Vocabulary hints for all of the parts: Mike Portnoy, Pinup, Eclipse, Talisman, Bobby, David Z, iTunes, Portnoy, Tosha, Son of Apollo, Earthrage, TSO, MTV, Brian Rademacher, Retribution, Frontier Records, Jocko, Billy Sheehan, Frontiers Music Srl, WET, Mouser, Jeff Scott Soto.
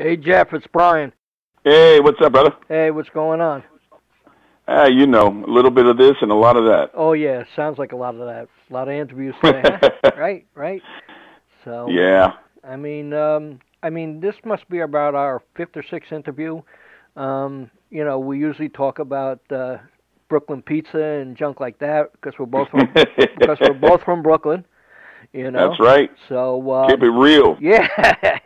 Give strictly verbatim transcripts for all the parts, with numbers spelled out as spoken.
Hey, Jeff, it's Brian. Hey, what's up, brother? Hey, what's going on? Ah, uh, you know, a little bit of this and a lot of that. Oh, yeah, sounds like a lot of that. A lot of interviews today. Right, right. So, yeah. I mean, um, I mean, this must be about our fifth or sixth interview. Um, you know, we usually talk about uh, Brooklyn pizza and junk like that because we're both from, because we're both from Brooklyn. You know, that's right. So um, keep it real. Yeah.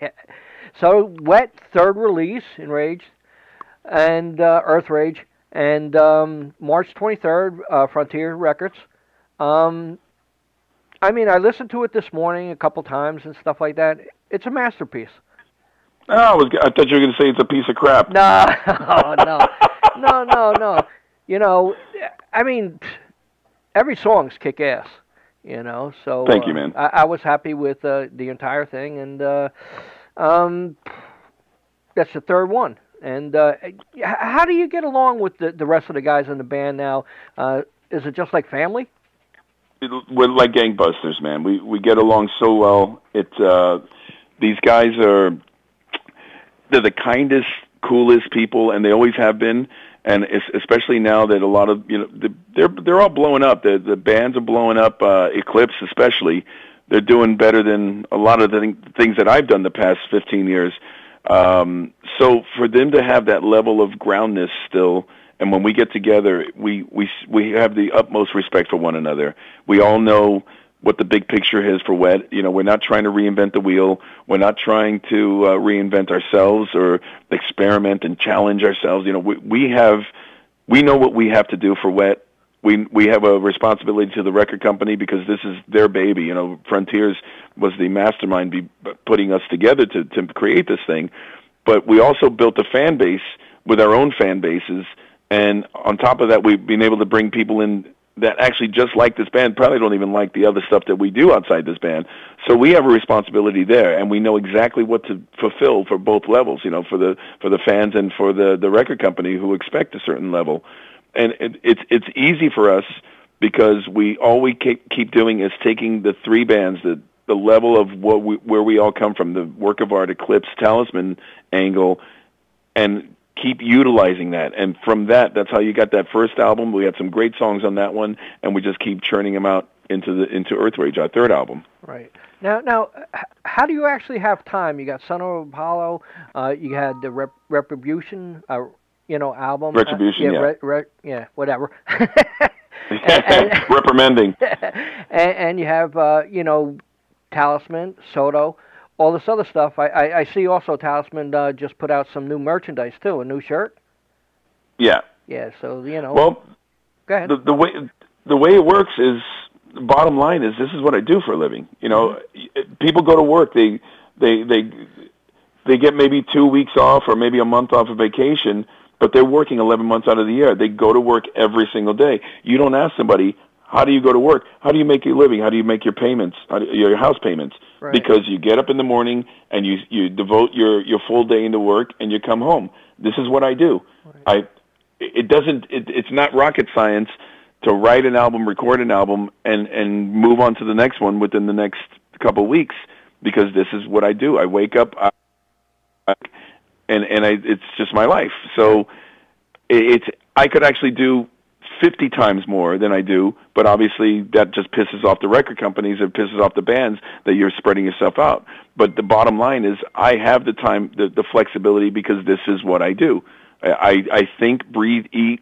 So W E T, third release, Enrage, and uh, Earthrage, and um, March twenty-third, uh, Frontier Records. Um, I mean, I listened to it this morning a couple times and stuff like that. It's a masterpiece. Oh, I, was, I thought you were going to say it's a piece of crap. No, no, no, no, no. You know, I mean, every song's kick-ass, you know. So thank you, man. Uh, I, I was happy with uh, the entire thing, and uh, um, that's the third one. And uh, how do you get along with the, the rest of the guys in the band now? Uh, is it just like family? It, we're like gangbusters, man. We we get along so well. It uh, these guys are they're the kindest, coolest people, and they always have been. And it's, especially now that a lot of you know the, they're they're all blowing up. The the bands are blowing up. Uh, Eclipse, especially, they're doing better than a lot of the th things that I've done the past fifteen years. Um, so for them to have that level of groundness still, and when we get together, we, we, we have the utmost respect for one another. We all know what the big picture is for W E T. You know, we're not trying to reinvent the wheel. We're not trying to uh, reinvent ourselves or experiment and challenge ourselves. You know, we, we have, we know what we have to do for W E T. We, we have a responsibility to the record company because this is their baby. You know, Frontiers was the mastermind be putting us together to, to create this thing. But we also built a fan base with our own fan bases. And on top of that, we've been able to bring people in that actually just like this band, probably don't even like the other stuff that we do outside this band. So we have a responsibility there, and we know exactly what to fulfill for both levels, you know, for the, for the fans and for the, the record company who expect a certain level. And it, it's it's easy for us because we all we keep, keep doing is taking the three bands, the the level of what we, where we all come from, the work of art, Eclipse, Talisman angle, and keep utilizing that. And from that, that's how you got that first album. We had some great songs on that one, and we just keep churning them out into the into Earthrage, our third album. Right. Now, now, how do you actually have time? You got Son of Apollo. Uh, you had the Rep Retribution. Uh, You know, album Retribution, uh, yeah, yeah. Re re yeah, whatever. and, and, Reprimanding, and, and you have uh, you know, Talisman, Soto, all this other stuff. I I, I see also Talisman uh, just put out some new merchandise too, a new shirt. Yeah. Yeah. So you know. Well, go ahead. The, the way the way it works is the bottom line is this is what I do for a living. You know, mm-hmm. People go to work. They they they they get maybe two weeks off or maybe a month off of vacation. But they're working eleven months out of the year. They go to work every single day. You don't ask somebody, how do you go to work? How do you make your living? How do you make your payments, how do, your house payments? Right. Because you get up in the morning and you, you devote your, your full day into work and you come home. This is what I do. Right. I, it doesn't, it, it's not rocket science to write an album, record an album, and, and move on to the next one within the next couple of weeks because this is what I do. I wake up, I, I And and I, it's just my life. So it's I could actually do fifty times more than I do, but obviously that just pisses off the record companies. It pisses off the bands that you're spreading yourself out. But the bottom line is I have the time, the, the flexibility, because this is what I do. I, I think, breathe, eat,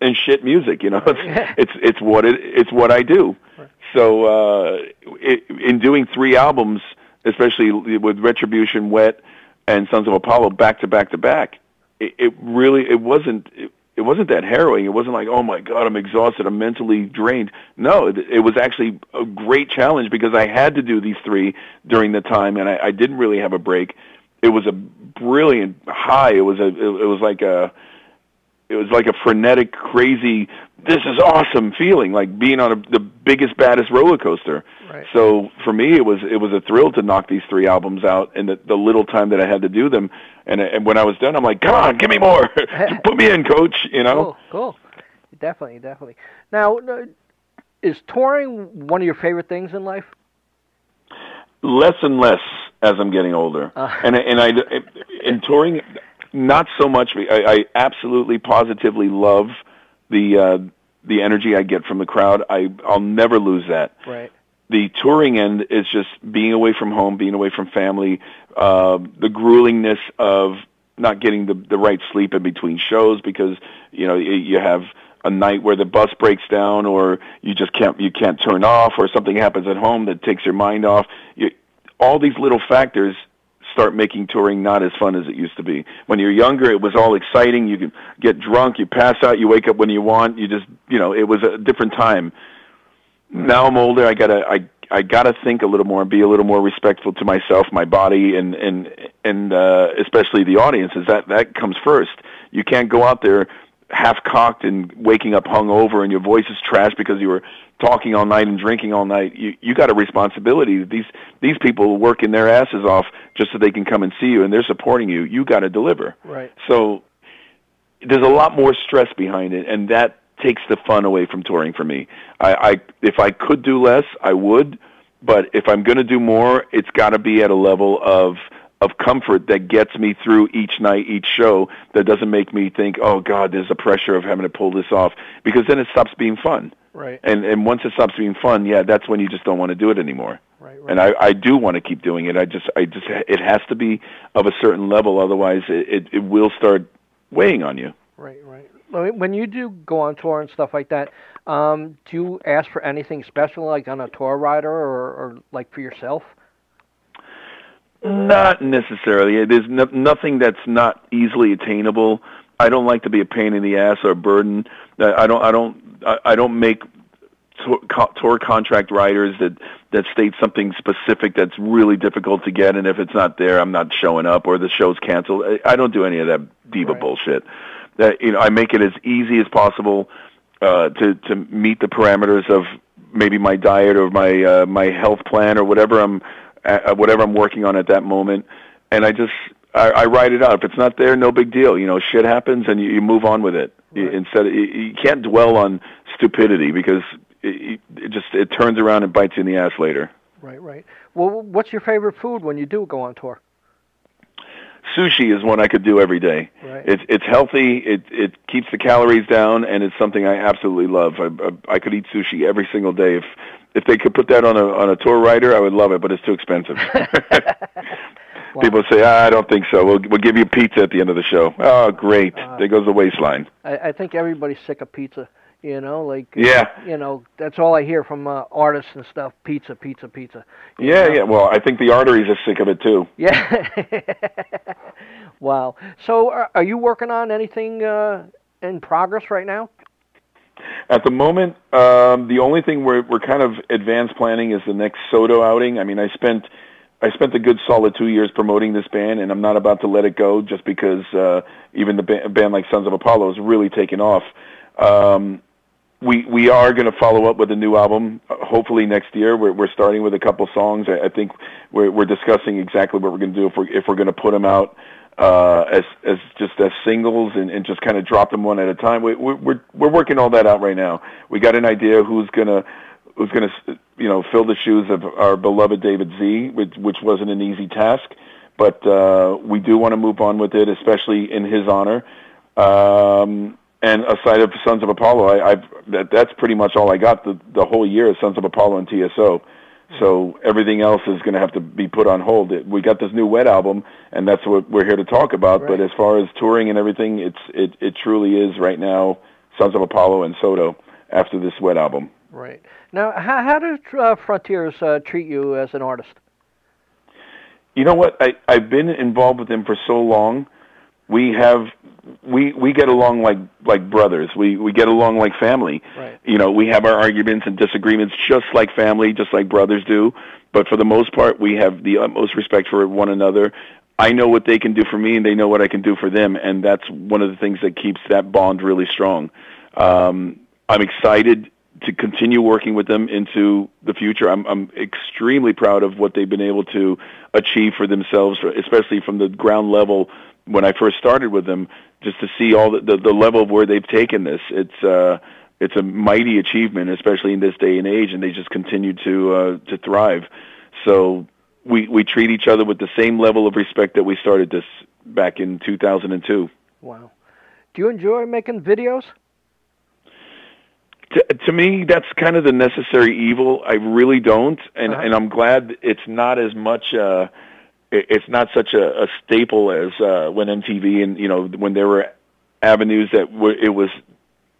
and shit music. You know, it's it's, it's what it it's what I do. So uh, it, in doing three albums, especially with Retribution, W E T. And Sons of Apollo back to back to back. It, it really, it wasn't, it, it wasn't that harrowing. It wasn't like, oh my God, I'm exhausted, I'm mentally drained. No, it, it was actually a great challenge because I had to do these three during the time, and I, I didn't really have a break. It was a brilliant high. It was a, it, it was like a, it was like a frenetic, crazy, this is awesome feeling, like being on a, the biggest, baddest roller coaster. Right. So for me, it was it was a thrill to knock these three albums out in the, the little time that I had to do them. And, and when I was done, I'm like, come on, give me more. Put me in, coach, you know? Cool, cool. Definitely, definitely. Now, is touring one of your favorite things in life? Less and less. as I'm getting older. Uh. And and I in touring, not so much. I, I absolutely positively love the uh, the energy I get from the crowd. I I'll never lose that. Right. The touring end is just being away from home, being away from family, uh, the gruelingness of not getting the, the right sleep in between shows because, you know, you have a night where the bus breaks down or you just can't, you can't turn off or something happens at home that takes your mind off. You, all these little factors start making touring not as fun as it used to be. When you're younger, it was all exciting. You could get drunk, you pass out, you wake up when you want. You just, you know, it was a different time. Now I'm older. I gotta, I, I gotta think a little more and be a little more respectful to myself, my body, and and and uh, especially the audiences. That that comes first. You can't go out there half cocked and waking up hungover, and your voice is trash because you were talking all night and drinking all night. You you got a responsibility. These these people working their asses off just so they can come and see you, and they're supporting you. You got to deliver. Right. So there's a lot more stress behind it, and that takes the fun away from touring for me. I, I if I could do less, I would, but if I'm going to do more, it's got to be at a level of of comfort that gets me through each night, each show, that doesn't make me think, oh God, there's the pressure of having to pull this off, because then it stops being fun. Right. And and once it stops being fun, yeah, that's when you just don't want to do it anymore. Right, right. And I, I do want to keep doing it. I just I just it has to be of a certain level, otherwise it it, it will start weighing on you. Right, right. When you do go on tour and stuff like that, um, do you ask for anything special, like on a tour rider or, or like for yourself? Not necessarily. There's no, nothing that's not easily attainable. I don't like to be a pain in the ass or a burden. I don't. I don't. I don't make tour contract riders that that state something specific that's really difficult to get, and if it's not there, I'm not showing up, or the show's canceled. I don't do any of that diva right. bullshit. That, you know, I make it as easy as possible uh, to to meet the parameters of maybe my diet or my uh, my health plan or whatever I'm uh, whatever I'm working on at that moment, and I just I, I write it out. If it's not there, no big deal. You know, shit happens, and you, you move on with it. Right. You, instead, you, you can't dwell on stupidity because it, it just it turns around and bites you in the ass later. Right, right. Well, what's your favorite food when you do go on tour? Sushi is one I could do every day. Right. It's it's healthy. It it keeps the calories down, and it's something I absolutely love. I, I I could eat sushi every single day. If if they could put that on a on a tour rider, I would love it. But it's too expensive. Wow. People say, ah, I don't think so. We'll we'll give you pizza at the end of the show. Oh, great! Uh, there goes the waistline. I, I think everybody's sick of pizza. You know, like yeah. You know, that's all I hear from uh, artists and stuff. Pizza, pizza, pizza. Yeah, know? yeah. Well, I think the arteries are sick of it too. Yeah. Wow. So, are, are you working on anything uh, in progress right now? At the moment, um, the only thing we're we're kind of advanced planning is the next Soto outing. I mean, I spent I spent a good solid two years promoting this band, and I'm not about to let it go just because uh, even the ba band like Sons of Apollo is really taking off. Um, We we are going to follow up with a new album, hopefully next year. We're we're starting with a couple songs. I, I think we're we're discussing exactly what we're going to do if we're if we're going to put them out uh, as as just as singles and, and just kind of drop them one at a time. We we're we're working all that out right now. We got an idea who's gonna who's gonna you know fill the shoes of our beloved David Z, which which wasn't an easy task, but uh, we do want to move on with it, especially in his honor. Um, And aside of Sons of Apollo, I, I've that, that's pretty much all I got the the whole year is Sons of Apollo and T S O. So everything else is going to have to be put on hold. It, we got this new Wet album, and that's what we're here to talk about. Right. But as far as touring and everything, it's it it truly is right now Sons of Apollo and Soto after this Wet album. Right now, how how do uh, Frontiers uh, treat you as an artist? You know what? I I've been involved with them for so long. We have. We we get along like like brothers. We we get along like family. Right. You know, we have our arguments and disagreements just like family, just like brothers do. But for the most part, we have the utmost respect for one another. I know what they can do for me, and they know what I can do for them, and that's one of the things that keeps that bond really strong. Um, I'm excited to continue working with them into the future. I'm I'm extremely proud of what they've been able to achieve for themselves, especially from the ground level. When I first started with them, just to see all the, the, the level of where they've taken this, it's uh, it's a mighty achievement, especially in this day and age, and they just continue to uh, to thrive. So we we treat each other with the same level of respect that we started this back in two thousand two. Wow. Do you enjoy making videos? To, to me, that's kind of the necessary evil. I really don't, and, uh-huh. and I'm glad it's not as much. Uh, it, it's not such a, a staple as uh, when M T V and you know when there were avenues that were, it was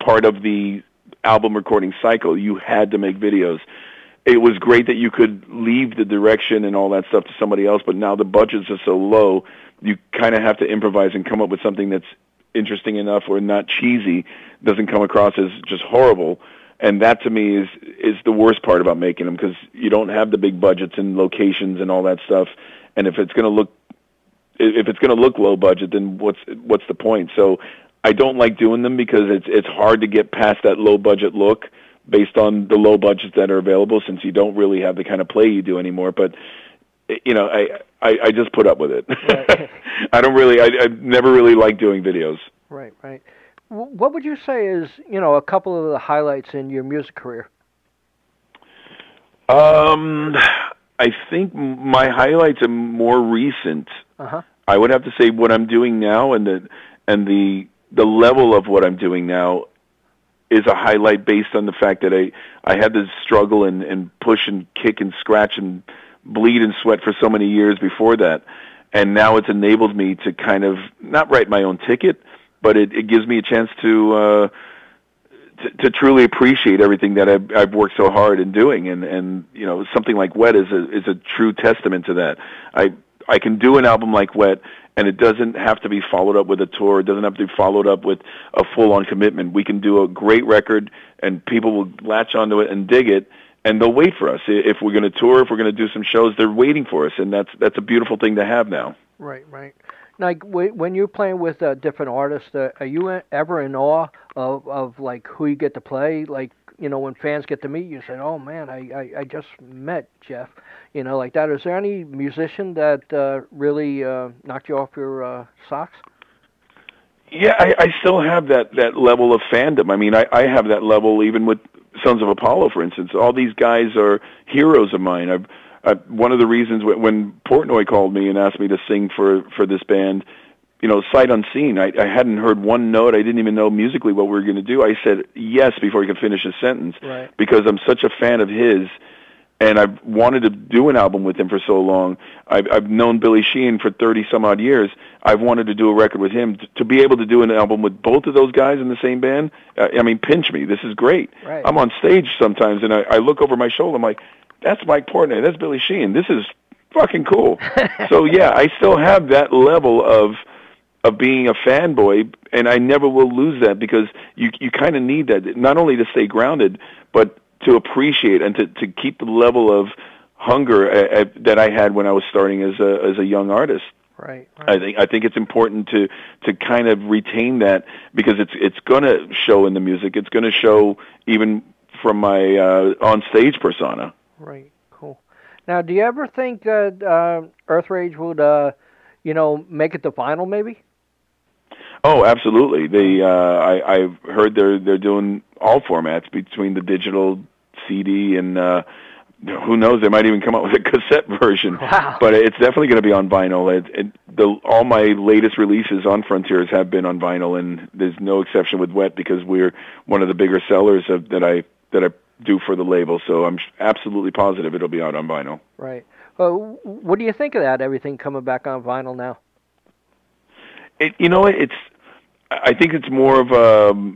part of the album recording cycle. You had to make videos. It was great that you could leave the direction and all that stuff to somebody else, but now the budgets are so low, you kind of have to improvise and come up with something that's interesting enough or not cheesy, doesn't come across as just horrible. And that to me is is the worst part about making them, because you don't have the big budgets and locations and all that stuff, and if it's going to look if it's going to look low budget, then what's what's the point? So I don't like doing them because it's it's hard to get past that low budget look based on the low budgets that are available, since you don't really have the kind of play you do anymore. But you know, I, I, I just put up with it. Right. I don't really, I, I never really liked doing videos. Right, right. What would you say is, you know, a couple of the highlights in your music career? Um, I think my highlights are more recent. Uh-huh. I would have to say what I'm doing now and the, and the, the level of what I'm doing now is a highlight based on the fact that I, I had to struggle and, and push and kick and scratch and bleed and sweat for so many years before that, and now it's enabled me to kind of not write my own ticket, but it, it gives me a chance to, uh, to to truly appreciate everything that I've, I've worked so hard in doing, and and you know something like Wet is a is a true testament to that. I I can do an album like Wet, and it doesn't have to be followed up with a tour. It doesn't have to be followed up with a full on commitment. We can do a great record, and people will latch onto it and dig it. And they'll wait for us. If we're going to tour, if we're going to do some shows, they're waiting for us, and that's that's a beautiful thing to have now. Right, right. Like when you're playing with uh, different artists, uh, are you ever in awe of of like who you get to play? Like you know, when fans get to meet you, say, "Oh man, I, I, I just met Jeff." You know, like that. Is there any musician that uh, really uh, knocked you off your uh, socks? Yeah, I, I still have that that level of fandom. I mean, I, I have that level even with Sons of Apollo, for instance. All these guys are heroes of mine. I've, I've, one of the reasons w when Portnoy called me and asked me to sing for, for this band, you know, sight unseen, I, I hadn't heard one note. I didn't even know musically what we were going to do. I said yes before he could finish his sentence, right, because I'm such a fan of his, and I've wanted to do an album with him for so long. I've, I've known Billy Sheehan for thirty-some-odd years. I've wanted to do a record with him. T to be able to do an album with both of those guys in the same band, uh, I mean, pinch me. This is great. Right. I'm on stage sometimes, and I, I look over my shoulder. I'm like, that's Mike Portnoy. That's Billy Sheehan. This is fucking cool. So, yeah, I still have that level of of being a fanboy, and I never will lose that, because you, you kind of need that, not only to stay grounded, but to appreciate and to, to keep the level of hunger uh, uh, that I had when I was starting as a as a young artist. Right, right. I think I think it's important to to kind of retain that, because it's it's going to show in the music. It's going to show even from my uh, on stage persona. Right. Cool. Now, do you ever think that uh, Earthrage would uh, you know make it to vinyl maybe? Oh, absolutely. They uh, I I've heard they're they're doing all formats between the digital C D and uh, who knows, they might even come out with a cassette version. Wow. But it's definitely going to be on vinyl. It, it, the, all my latest releases on Frontiers have been on vinyl, and there's no exception with Wet, because we're one of the bigger sellers of, that I that I do for the label. So I'm absolutely positive it'll be out on vinyl. Right. Well, what do you think of that? Everything coming back on vinyl now. It, you know, it's. I think it's more of a.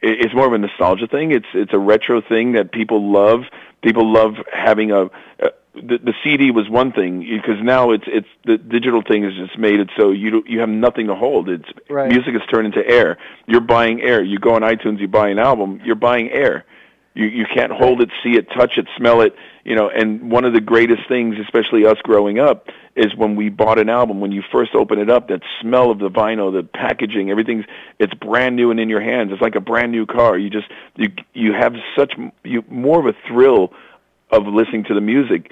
It's more of a nostalgia thing. It's it's a retro thing that people love. People love having a. a the, the C D was one thing, because now it's it's the digital thing has just made it so you do, you have nothing to hold. It's right. Music is turned into air. You're buying air. You go on iTunes, you buy an album, you're buying air. You you can't hold it, see it, touch it, smell it, you know. And one of the greatest things, especially us growing up, is when we bought an album. When you first open it up, that smell of the vinyl, the packaging, everything's it's brand new and in your hands. It's like a brand new car. You just you you have such you more of a thrill of listening to the music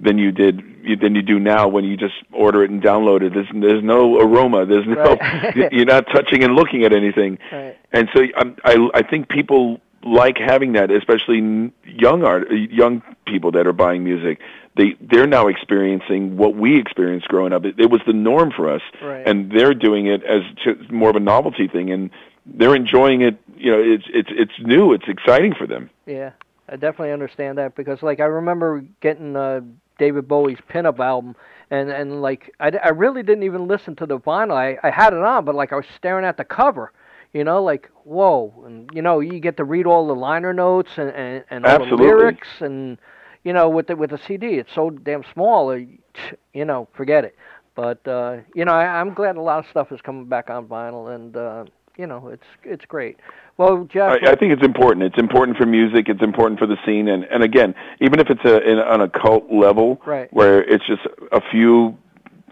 than you did than you do now when you just order it and download it. There's there's no aroma. There's no right. You're not touching and looking at anything. Right. And so I I, I think people like having that, especially young art, young people that are buying music. they they're now experiencing what we experienced growing up. It, it was the norm for us, right. And they're doing it as more of a novelty thing, and they're enjoying it. You know, it's it's it's new. It's exciting for them. Yeah, I definitely understand that, because like I remember getting uh, David Bowie's Pinup album. And, and like, I, I really didn't even listen to the vinyl. I, I had it on, but, like, I was staring at the cover, you know, like, whoa. And, you know, you get to read all the liner notes and, and, and all Absolutely. the lyrics. And, you know, with the, with the C D, it's so damn small, you know, forget it. But, uh, you know, I, I'm glad a lot of stuff is coming back on vinyl, and, uh, you know, it's it's great. Well, Jeff, I, I think it's important. It's important for music. It's important for the scene. And, and again, even if it's a in, on a cult level, right. where it's just a few,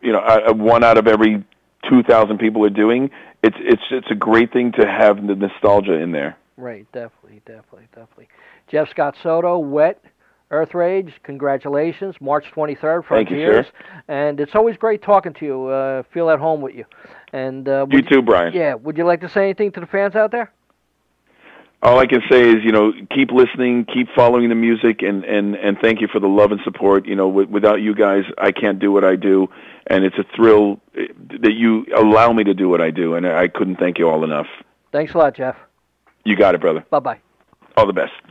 you know, one out of every two thousand people are doing, it's it's it's a great thing to have the nostalgia in there. Right. Definitely. Definitely. Definitely. Jeff Scott Soto, W E T, Earthrage. Congratulations, March twenty-third. Thank you, sir. And it's always great talking to you. Uh, feel at home with you. And uh, you too, Brian. Yeah. Would you like to say anything to the fans out there? All I can say is, you know, keep listening, keep following the music, and, and, and thank you for the love and support. You know, w without you guys, I can't do what I do, and it's a thrill that you allow me to do what I do, and I couldn't thank you all enough. Thanks a lot, Jeff. You got it, brother. Bye-bye. All the best.